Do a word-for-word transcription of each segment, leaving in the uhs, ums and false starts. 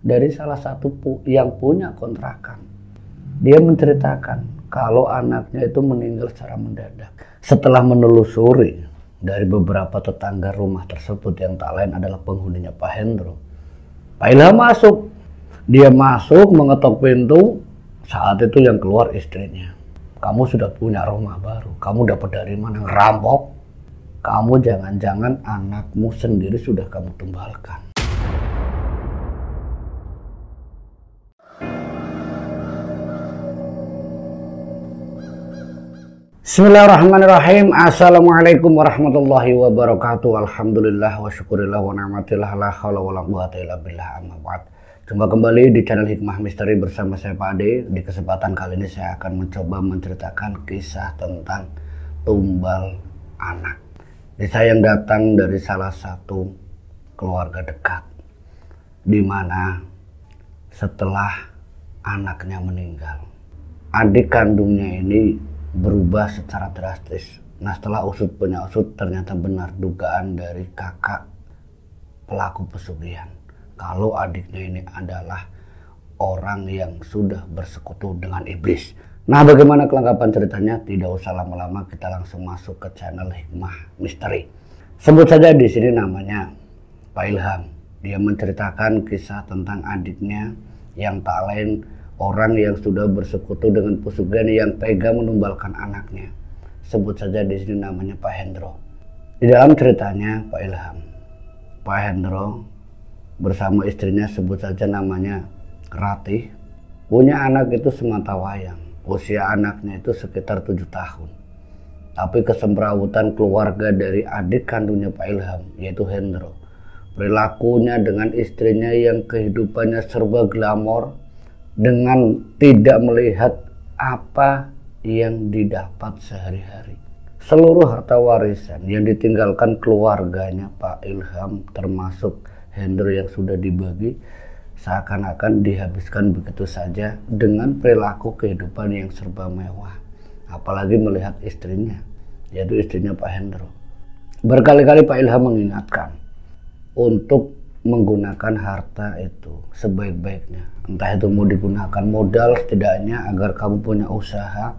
dari salah satu yang punya kontrakan. Dia menceritakan kalau anaknya itu meninggal secara mendadak. Setelah menelusuri dari beberapa tetangga rumah tersebut yang tak lain adalah penghuninya Pak Hendro, Pak Ilham masuk. Dia masuk mengetok pintu, saat itu yang keluar istrinya. Kamu sudah punya rumah baru, kamu dapat dari mana? Ngerampok. Kamu jangan-jangan anakmu sendiri sudah kamu tumbalkan. Bismillahirrahmanirrahim. Assalamualaikum warahmatullahi wabarakatuh. Alhamdulillah wa syukurillah wa ni'matillah la haula wala quwwata illa billah amma ba'd. Jumpa kembali di channel Hikmah Misteri bersama saya Pak Ade. Di kesempatan kali ini saya akan mencoba menceritakan kisah tentang tumbal anak. Kisah yang datang dari salah satu keluarga dekat, di mana setelah anaknya meninggal, adik kandungnya ini berubah secara drastis. Nah, setelah usut punya usut, ternyata benar dugaan dari kakak pelaku pesugihan, kalau adiknya ini adalah orang yang sudah bersekutu dengan iblis. Nah, bagaimana kelengkapan ceritanya? Tidak usah lama-lama, kita langsung masuk ke channel Hikmah Misteri. Sebut saja di sini namanya Pak Ilham. Dia menceritakan kisah tentang adiknya yang tak lain orang yang sudah bersekutu dengan pesugihan yang tega menumbalkan anaknya. Sebut saja di sini namanya Pak Hendro. Di dalam ceritanya Pak Ilham, Pak Hendro bersama istrinya, sebut saja namanya Ratih, punya anak itu semata wayang. Usia anaknya itu sekitar tujuh tahun. Tapi kesemrawutan keluarga dari adik kandungnya Pak Ilham, yaitu Hendro, perilakunya dengan istrinya yang kehidupannya serba glamor, dengan tidak melihat apa yang didapat sehari-hari. Seluruh harta warisan yang ditinggalkan keluarganya Pak Ilham, termasuk Hendro yang sudah dibagi, seakan-akan dihabiskan begitu saja dengan perilaku kehidupan yang serba mewah. Apalagi melihat istrinya, yaitu istrinya Pak Hendro. Berkali-kali Pak Ilham mengingatkan untuk menggunakan harta itu sebaik-baiknya. Entah itu mau digunakan modal setidaknya agar kamu punya usaha,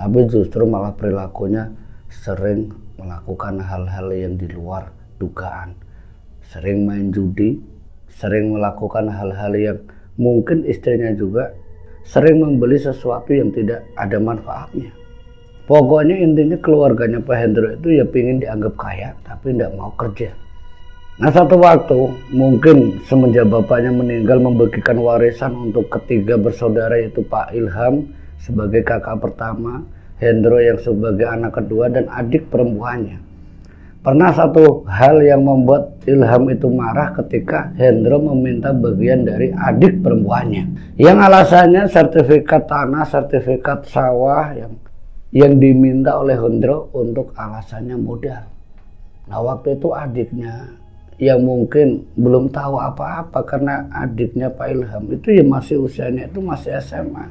tapi justru malah perilakunya sering melakukan hal-hal yang di luar dugaan. Sering main judi, sering melakukan hal-hal yang mungkin istrinya juga sering membeli sesuatu yang tidak ada manfaatnya. Pokoknya intinya keluarganya Pak Hendro itu ya pingin dianggap kaya tapi tidak mau kerja. Nah, satu waktu mungkin semenjak bapaknya meninggal membagikan warisan untuk ketiga bersaudara, yaitu Pak Ilham sebagai kakak pertama, Hendro yang sebagai anak kedua, dan adik perempuannya. Pernah satu hal yang membuat Ilham itu marah ketika Hendro meminta bagian dari adik perempuannya, yang alasannya sertifikat tanah, sertifikat sawah yang yang diminta oleh Hendro untuk alasannya modal. Nah, waktu itu adiknya yang mungkin belum tahu apa-apa karena adiknya Pak Ilham itu ya masih usianya itu masih S M A.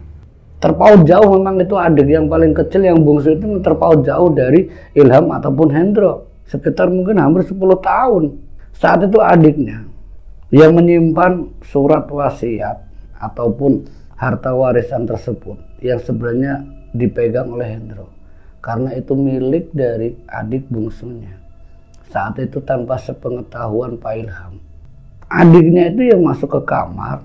Terpaut jauh, memang itu adik yang paling kecil, yang bungsu itu terpaut jauh dari Ilham ataupun Hendro, sekitar mungkin hampir sepuluh tahun. Saat itu adiknya yang menyimpan surat wasiat ataupun harta warisan tersebut yang sebenarnya dipegang oleh Hendro karena itu milik dari adik bungsunya. Saat itu tanpa sepengetahuan Pak Ilham, adiknya itu yang masuk ke kamar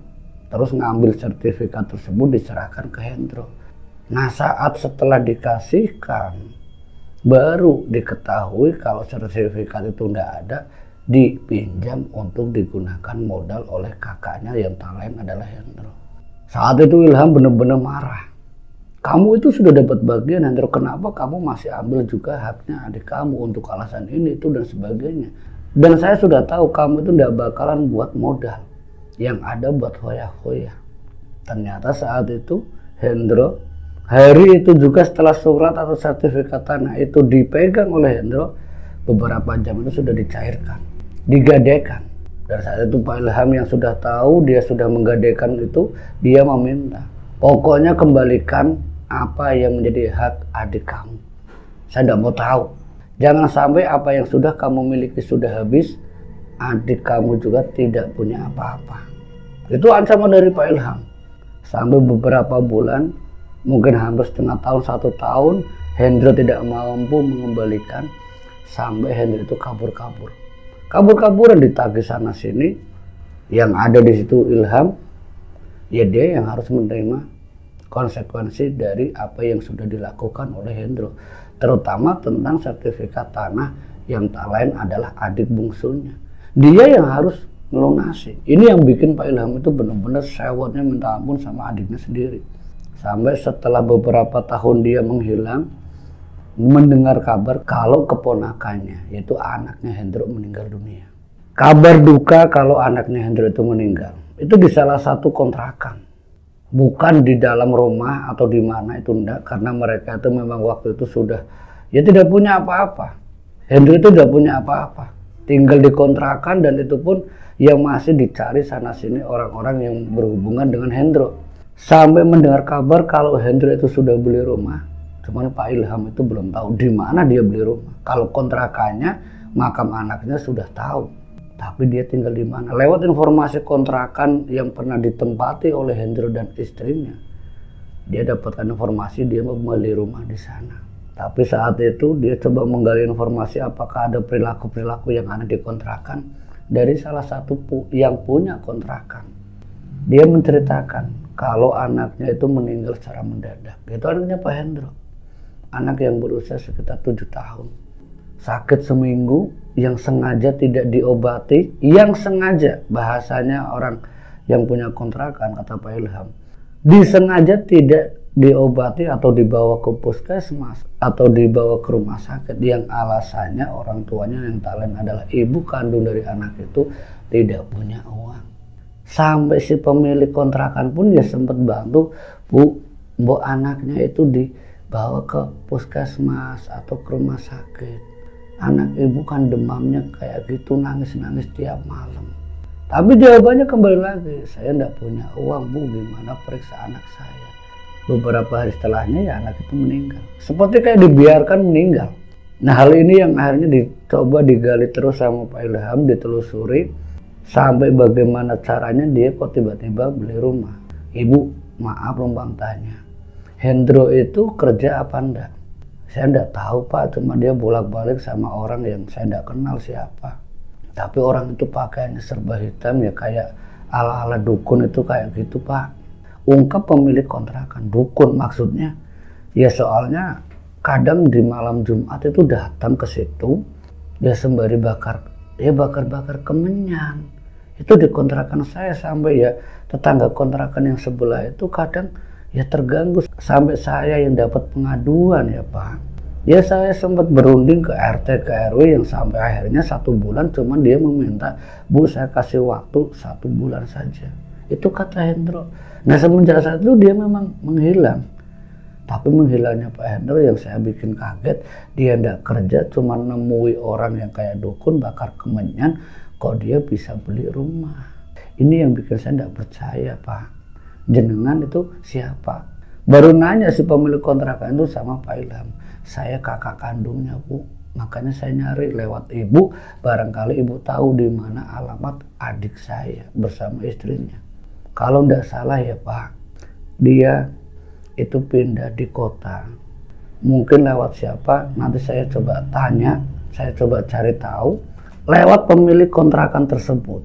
terus ngambil sertifikat tersebut diserahkan ke Hendro. Nah, saat setelah dikasihkan baru diketahui kalau sertifikat itu tidak ada, dipinjam untuk digunakan modal oleh kakaknya yang tak lain adalah Hendro. Saat itu Ilham benar-benar marah. Kamu itu sudah dapat bagian Hendro, kenapa kamu masih ambil juga haknya adik kamu untuk alasan ini itu dan sebagainya. Dan saya sudah tahu kamu itu tidak bakalan buat modal, yang ada buat hoya-hoya. Ternyata saat itu Hendro, hari itu juga setelah surat atau sertifikat tanah itu dipegang oleh Hendro, beberapa jam itu sudah dicairkan, digadekan. Dan saat itu Pak Ilham yang sudah tahu dia sudah menggadekan itu, dia meminta, pokoknya kembalikan apa yang menjadi hak adik kamu. Saya tidak mau tahu. Jangan sampai apa yang sudah kamu miliki sudah habis, adik kamu juga tidak punya apa-apa. Itu ancaman dari Pak Ilham. Sampai beberapa bulan, mungkin hampir setengah tahun, satu tahun, Hendro tidak mampu mengembalikan, sampai Hendro itu kabur-kabur. Kabur-kaburan ditagih sana sini, yang ada di situ Ilham, ya dia yang harus menerima konsekuensi dari apa yang sudah dilakukan oleh Hendro. Terutama tentang sertifikat tanah yang tak lain adalah adik bungsunya. Dia yang harus melunasi. Ini yang bikin Pak Ilham itu benar-benar sewotnya minta ampun sama adiknya sendiri. Sampai setelah beberapa tahun dia menghilang, mendengar kabar kalau keponakannya, yaitu anaknya Hendro, meninggal dunia. Kabar duka kalau anaknya Hendro itu meninggal, itu di salah satu kontrakan. Bukan di dalam rumah atau di mana itu enggak, karena mereka itu memang waktu itu sudah, ya tidak punya apa-apa. Hendro itu tidak punya apa-apa. Tinggal di kontrakan, dan itu pun yang masih dicari sana-sini orang-orang yang berhubungan dengan Hendro. Sampai mendengar kabar kalau Hendro itu sudah beli rumah, cuman Pak Ilham itu belum tahu di mana dia beli rumah. Kalau kontrakannya, makam anaknya sudah tahu, tapi dia tinggal di mana. Lewat informasi kontrakan yang pernah ditempati oleh Hendro dan istrinya, dia dapatkan informasi dia membeli rumah di sana. Tapi saat itu dia coba menggali informasi apakah ada perilaku-perilaku yang aneh di kontrakan dari salah satu pu yang punya kontrakan. Dia menceritakan kalau anaknya itu meninggal secara mendadak. Itu anaknya Pak Hendro. Anak yang berusia sekitar tujuh tahun, sakit seminggu, yang sengaja tidak diobati, yang sengaja, bahasanya orang yang punya kontrakan, kata Pak Ilham, disengaja tidak diobati atau dibawa ke puskesmas atau dibawa ke rumah sakit, yang alasannya orang tuanya yang tak lain adalah ibu kandung dari anak itu tidak punya uang. Sampai si pemilik kontrakan pun dia sempat bantu, Bu, mbok anaknya itu di bawa ke puskesmas atau ke rumah sakit. Anak ibu kan demamnya kayak gitu, nangis-nangis tiap malam. Tapi jawabannya kembali lagi, saya tidak punya uang, Bu, gimana periksa anak saya. Beberapa hari setelahnya ya anak itu meninggal. Seperti kayak dibiarkan meninggal. Nah, hal ini yang akhirnya dicoba digali terus sama Pak Ilham, ditelusuri. Sampai bagaimana caranya dia kok tiba-tiba beli rumah. Ibu, maaf lombang tanya, Hendro itu kerja apa enggak? Saya enggak tahu, Pak, cuma dia bolak-balik sama orang yang saya enggak kenal siapa. Tapi orang itu pakaiannya serba hitam, ya kayak ala-ala dukun itu kayak gitu, Pak. Ungkap pemilik kontrakan, dukun maksudnya. Ya soalnya kadang di malam Jumat itu datang ke situ, dia sembari bakar, dia bakar-bakar kemenyan. Itu di kontrakan saya sampai ya tetangga kontrakan yang sebelah itu kadang ya terganggu, sampai saya yang dapat pengaduan ya, Pak. Ya saya sempat berunding ke R T, ke R W, yang sampai akhirnya satu bulan cuman dia meminta, Bu, saya kasih waktu satu bulan saja. Itu kata Hendro. Nah, semenjak saat itu dia memang menghilang. Tapi menghilangnya Pak Hendro yang saya bikin kaget, dia tidak kerja, cuman nemui orang yang kayak dukun bakar kemenyan, kok dia bisa beli rumah. Ini yang bikin saya tidak percaya, Pak. Jenengan itu siapa? Baru nanya si pemilik kontrakan itu sama Pak Ilham, saya kakak kandungnya, Bu, makanya saya nyari lewat ibu, barangkali ibu tahu di mana alamat adik saya bersama istrinya. Kalau tidak salah ya, Pak, dia itu pindah di kota, mungkin lewat siapa nanti saya coba tanya, saya coba cari tahu lewat pemilik kontrakan tersebut.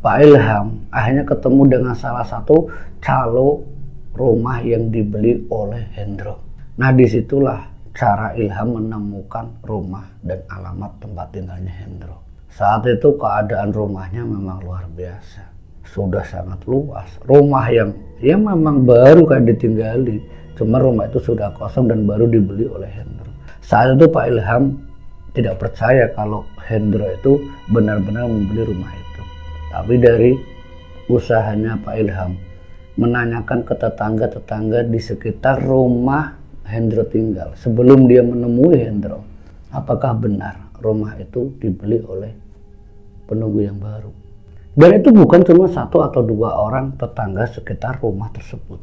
Pak Ilham akhirnya ketemu dengan salah satu calo rumah yang dibeli oleh Hendro. Nah, disitulah cara Ilham menemukan rumah dan alamat tempat tinggalnya Hendro. Saat itu keadaan rumahnya memang luar biasa, sudah sangat luas. Rumah yang ya memang baru kayak ditinggali, cuma rumah itu sudah kosong dan baru dibeli oleh Hendro. Saat itu Pak Ilham tidak percaya kalau Hendro itu benar-benar membeli rumah itu. Tapi dari usahanya Pak Ilham menanyakan ke tetangga-tetangga di sekitar rumah Hendro tinggal sebelum dia menemui Hendro, apakah benar rumah itu dibeli oleh penunggu yang baru. Dan itu bukan cuma satu atau dua orang tetangga sekitar rumah tersebut,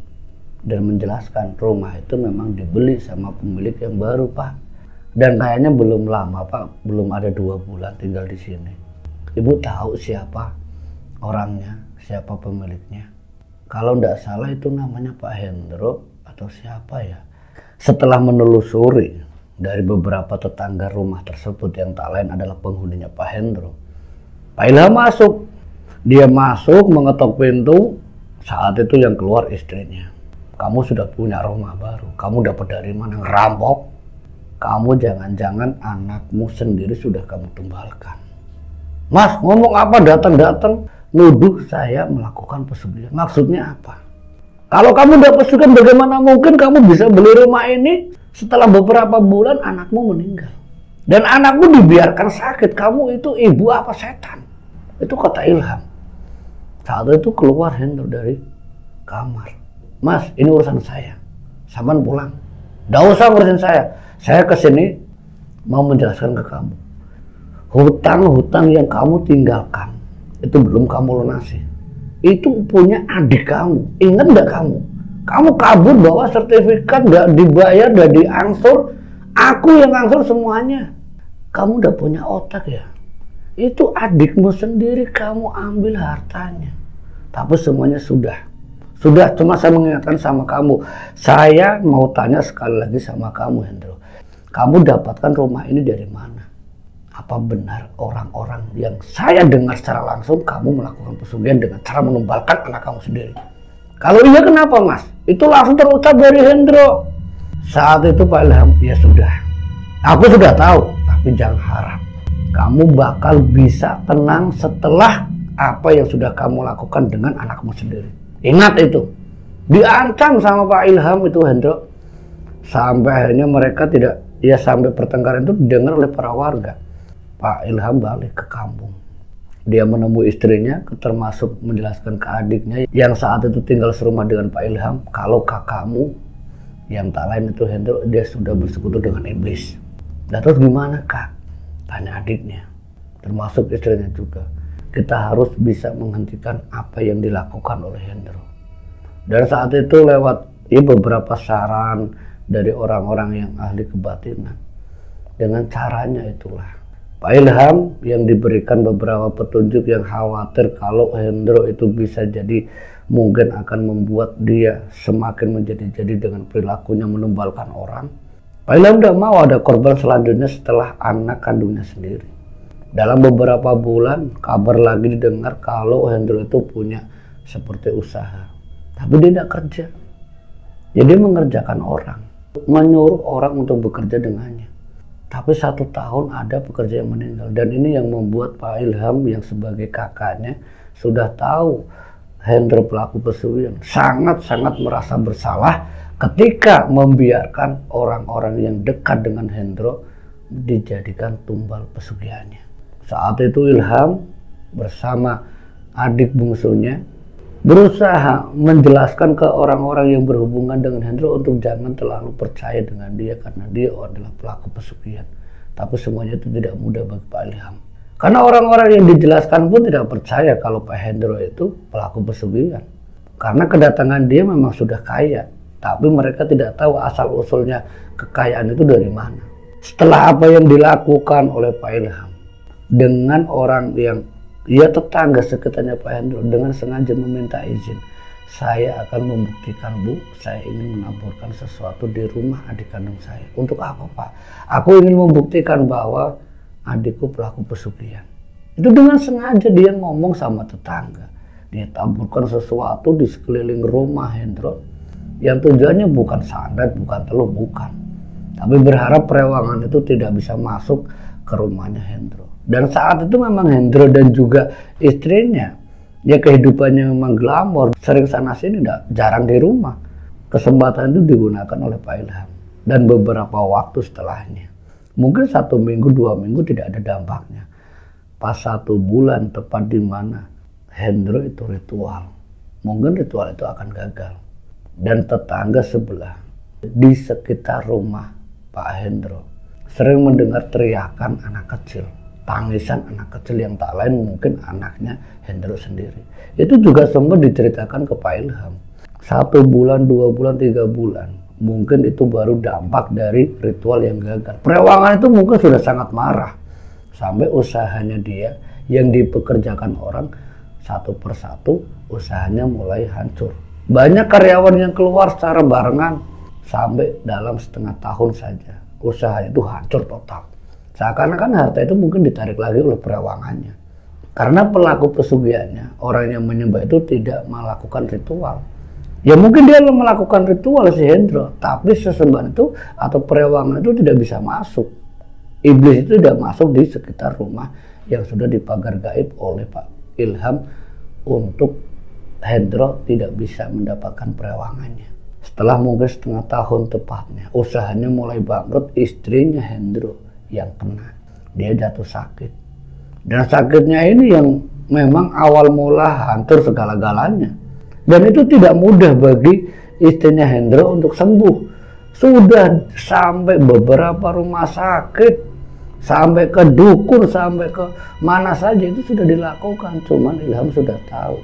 dan menjelaskan rumah itu memang dibeli sama pemilik yang baru, Pak. Dan kayaknya belum lama, Pak, belum ada dua bulan tinggal di sini. Ibu tahu siapa orangnya, siapa pemiliknya. Kalau tidak salah itu namanya Pak Hendro atau siapa ya. Setelah menelusuri dari beberapa tetangga rumah tersebut yang tak lain adalah penghuninya Pak Hendro, Pak Ilham masuk. Dia masuk mengetok pintu. Saat itu yang keluar istrinya. Kamu sudah punya rumah baru. Kamu dapat dari mana? Ngerampok. Kamu jangan-jangan anakmu sendiri sudah kamu tumbalkan. Mas, ngomong apa datang-datang nuduh saya melakukan pesugihan. Maksudnya apa? Kalau kamu udah pesugihan, bagaimana mungkin kamu bisa beli rumah ini? Setelah beberapa bulan anakmu meninggal. Dan anakmu dibiarkan sakit. Kamu itu ibu apa setan? Itu kata Ilham. Saat itu keluar Hendro dari kamar. Mas, ini urusan saya. Saman pulang. Nggak usah urusin saya. Saya kesini mau menjelaskan ke kamu. Hutang-hutang yang kamu tinggalkan, itu belum kamu lunasi. Itu punya adik kamu. Ingat nggak kamu? Kamu kabur bawa sertifikat, nggak dibayar, nggak diangsur. Aku yang angsur semuanya. Kamu udah punya otak ya? Itu adikmu sendiri, kamu ambil hartanya. Tapi semuanya sudah. Sudah, cuma saya mengingatkan sama kamu. Saya mau tanya sekali lagi sama kamu, Hendro. Kamu dapatkan rumah ini dari mana? Apa benar orang-orang yang saya dengar secara langsung kamu melakukan pesugihan dengan cara menumbalkan anak kamu sendiri? Kalau iya kenapa, Mas? Itu langsung terucap dari Hendro. Saat itu Pak Ilham, ya sudah. Aku sudah tahu, tapi jangan harap. Kamu bakal bisa tenang setelah apa yang sudah kamu lakukan dengan anakmu sendiri. Ingat itu, diancam sama Pak Ilham itu Hendro. Sampai akhirnya mereka tidak, ya sampai pertengkaran itu didengar oleh para warga. Pak Ilham balik ke kampung. Dia menemui istrinya, termasuk menjelaskan ke adiknya yang saat itu tinggal serumah dengan Pak Ilham. Kalau kakakmu yang tak lain itu Hendro, dia sudah bersekutu dengan iblis. Dan terus gimana kak? Tanya adiknya, termasuk istrinya juga. Kita harus bisa menghentikan apa yang dilakukan oleh Hendro. Dan saat itu lewat ya, beberapa saran dari orang-orang yang ahli kebatinan. Dengan caranya itulah. Pak Ilham yang diberikan beberapa petunjuk yang khawatir kalau Hendro itu bisa jadi mungkin akan membuat dia semakin menjadi-jadi dengan perilakunya menumbalkan orang. Pak Ilham tidak mau ada korban selanjutnya setelah anak kandungnya sendiri. Dalam beberapa bulan, kabar lagi didengar kalau Hendro itu punya seperti usaha. Tapi dia tidak kerja. Jadi mengerjakan orang. Menyuruh orang untuk bekerja dengannya. Tapi satu tahun ada pekerja yang meninggal. Dan ini yang membuat Pak Ilham yang sebagai kakaknya sudah tahu Hendro pelaku pesugihan. Sangat-sangat merasa bersalah ketika membiarkan orang-orang yang dekat dengan Hendro dijadikan tumbal pesugihannya. Saat itu Ilham bersama adik bungsunya berusaha menjelaskan ke orang-orang yang berhubungan dengan Hendro untuk jangan terlalu percaya dengan dia karena dia adalah pelaku pesugihan. Tapi semuanya itu tidak mudah bagi Pak Ilham. Karena orang-orang yang dijelaskan pun tidak percaya kalau Pak Hendro itu pelaku pesugihan. Karena kedatangan dia memang sudah kaya, tapi mereka tidak tahu asal-usulnya kekayaan itu dari mana. Setelah apa yang dilakukan oleh Pak Ilham dengan orang yang ia ya tetangga sekitarnya Pak Hendro dengan sengaja meminta izin, saya akan membuktikan bu, saya ingin menaburkan sesuatu di rumah adik kandung saya. Untuk apa pak? Aku ingin membuktikan bahwa adikku pelaku pesugihan. Itu dengan sengaja dia ngomong sama tetangga, dia taburkan sesuatu di sekeliling rumah Hendro yang tujuannya bukan sandat, bukan telur, bukan, tapi berharap perewangan itu tidak bisa masuk ke rumahnya Hendro. Dan saat itu memang Hendro dan juga istrinya, ya kehidupannya memang glamor, sering sana sini, jarang di rumah. Kesempatan itu digunakan oleh Pak Ilham. Dan beberapa waktu setelahnya, mungkin satu minggu, dua minggu tidak ada dampaknya. Pas satu bulan tepat di mana Hendro itu ritual, mungkin ritual itu akan gagal. Dan tetangga sebelah di sekitar rumah Pak Hendro sering mendengar teriakan anak kecil. Tangisan anak kecil yang tak lain mungkin anaknya Hendro sendiri. Itu juga sempat diceritakan ke Pak Ilham. Satu bulan, dua bulan, tiga bulan. Mungkin itu baru dampak dari ritual yang gagal. Perewangan itu mungkin sudah sangat marah. Sampai usahanya dia yang dipekerjakan orang satu persatu usahanya mulai hancur. Banyak karyawan yang keluar secara barengan sampai dalam setengah tahun saja. Usaha itu hancur total. Seakan-akan harta itu mungkin ditarik lagi oleh perewangannya. Karena pelaku pesugihannya, orang yang menyembah itu tidak melakukan ritual. Ya mungkin dia melakukan ritual si Hendro, tapi sesembahan itu atau perewangan itu tidak bisa masuk. Iblis itu tidak masuk di sekitar rumah yang sudah dipagar gaib oleh Pak Ilham untuk Hendro tidak bisa mendapatkan perewangannya. Setelah mungkin setengah tahun tepatnya, usahanya mulai bangkrut, istrinya Hendro yang kena. Dia jatuh sakit. Dan sakitnya ini yang memang awal mula hancur segala-galanya. Dan itu tidak mudah bagi istrinya Hendro untuk sembuh. Sudah sampai beberapa rumah sakit, sampai ke dukun, sampai ke mana saja itu sudah dilakukan. Cuman Ilham sudah tahu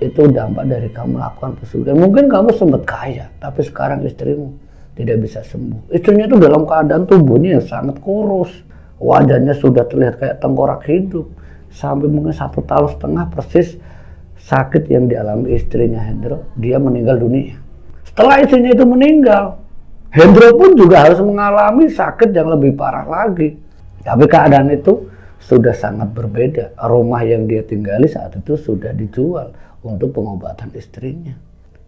itu dampak dari kamu melakukan pesugihan. Mungkin kamu sempat kaya, tapi sekarang istrimu tidak bisa sembuh. Istrinya itu dalam keadaan tubuhnya sangat kurus, wajahnya sudah terlihat kayak tengkorak hidup. Sampai mungkin satu tahun setengah persis sakit yang dialami istrinya Hendro, dia meninggal dunia. Setelah istrinya itu meninggal, Hendro pun juga harus mengalami sakit yang lebih parah lagi. Tapi keadaan itu sudah sangat berbeda. Rumah yang dia tinggali saat itu sudah dijual untuk pengobatan istrinya.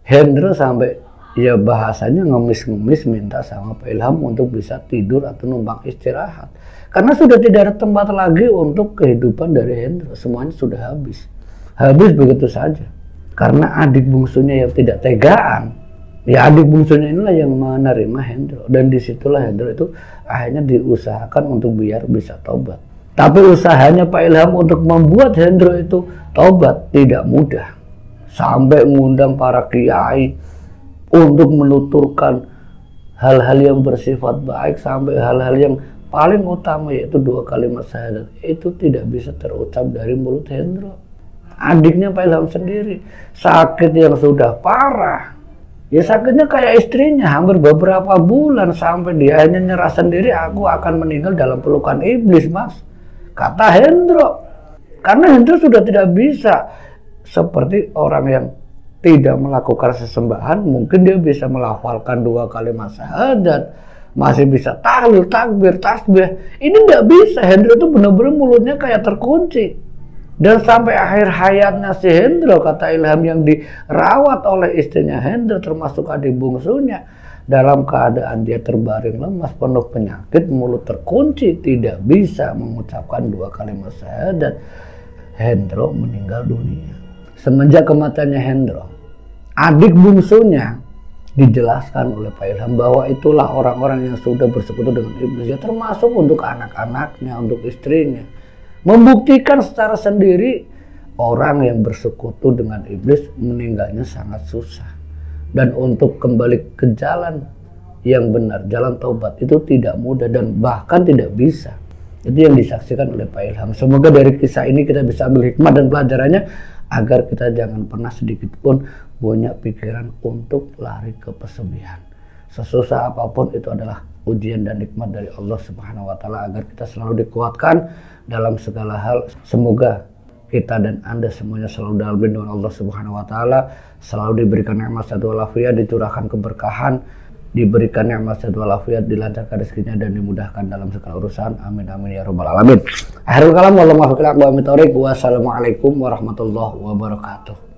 Hendro sampai ya bahasanya ngemis-ngemis minta sama Pak Ilham untuk bisa tidur atau numpang istirahat. Karena sudah tidak ada tempat lagi untuk kehidupan dari Hendro. Semuanya sudah habis. Habis begitu saja. Karena adik bungsunya yang tidak tegaan, ya adik bungsunya inilah yang menerima Hendro. Dan disitulah Hendro itu akhirnya diusahakan untuk biar bisa tobat. Tapi usahanya Pak Ilham untuk membuat Hendro itu tobat tidak mudah. Sampai mengundang para kiai untuk menuturkan hal-hal yang bersifat baik, sampai hal-hal yang paling utama yaitu dua kalimat syahadat. Itu tidak bisa terucap dari mulut Hendro. Adiknya Pak Ilham sendiri sakit yang sudah parah, ya sakitnya kayak istrinya hampir beberapa bulan sampai dia hanya nyerah sendiri, aku akan meninggal dalam pelukan iblis mas, kata Hendro. Karena Hendro sudah tidak bisa seperti orang yang tidak melakukan sesembahan, mungkin dia bisa melafalkan dua kalimat syahadat, masih bisa tahlil, takbir, tasbih. Ini nggak bisa, Hendro itu benar-benar mulutnya kayak terkunci. Dan sampai akhir hayatnya si Hendro, kata Ilham, yang dirawat oleh istrinya Hendro termasuk adik bungsunya, dalam keadaan dia terbaring lemas penuh penyakit, mulut terkunci, tidak bisa mengucapkan dua kalimat syahadat, Hendro meninggal dunia. Semenjak kematiannya Hendro, adik bungsunya dijelaskan oleh Pak Ilham bahwa itulah orang-orang yang sudah bersekutu dengan iblis, ya termasuk untuk anak-anaknya, untuk istrinya. Membuktikan secara sendiri orang yang bersekutu dengan iblis meninggalnya sangat susah. Dan untuk kembali ke jalan yang benar, jalan taubat itu tidak mudah dan bahkan tidak bisa. Itu yang disaksikan oleh Pak Ilham. Semoga dari kisah ini kita bisa ambil hikmah dan pelajarannya agar kita jangan pernah sedikit pun punya pikiran untuk lari ke pesugihan. Sesusah apapun itu adalah ujian dan nikmat dari Allah Subhanahu wa Ta'ala, agar kita selalu dikuatkan dalam segala hal. Semoga kita dan Anda semuanya selalu dalam lindungan Allah Subhanahu wa Ta'ala, selalu diberikan nikmat sehat walafiat, dicurahkan keberkahan, diberikan nikmat sehat walafiat, dilancarkan rezekinya dan dimudahkan dalam segala urusan. Amin amin ya rabbal alamin. Akhirul kalam, wassalamualaikum warahmatullahi wabarakatuh.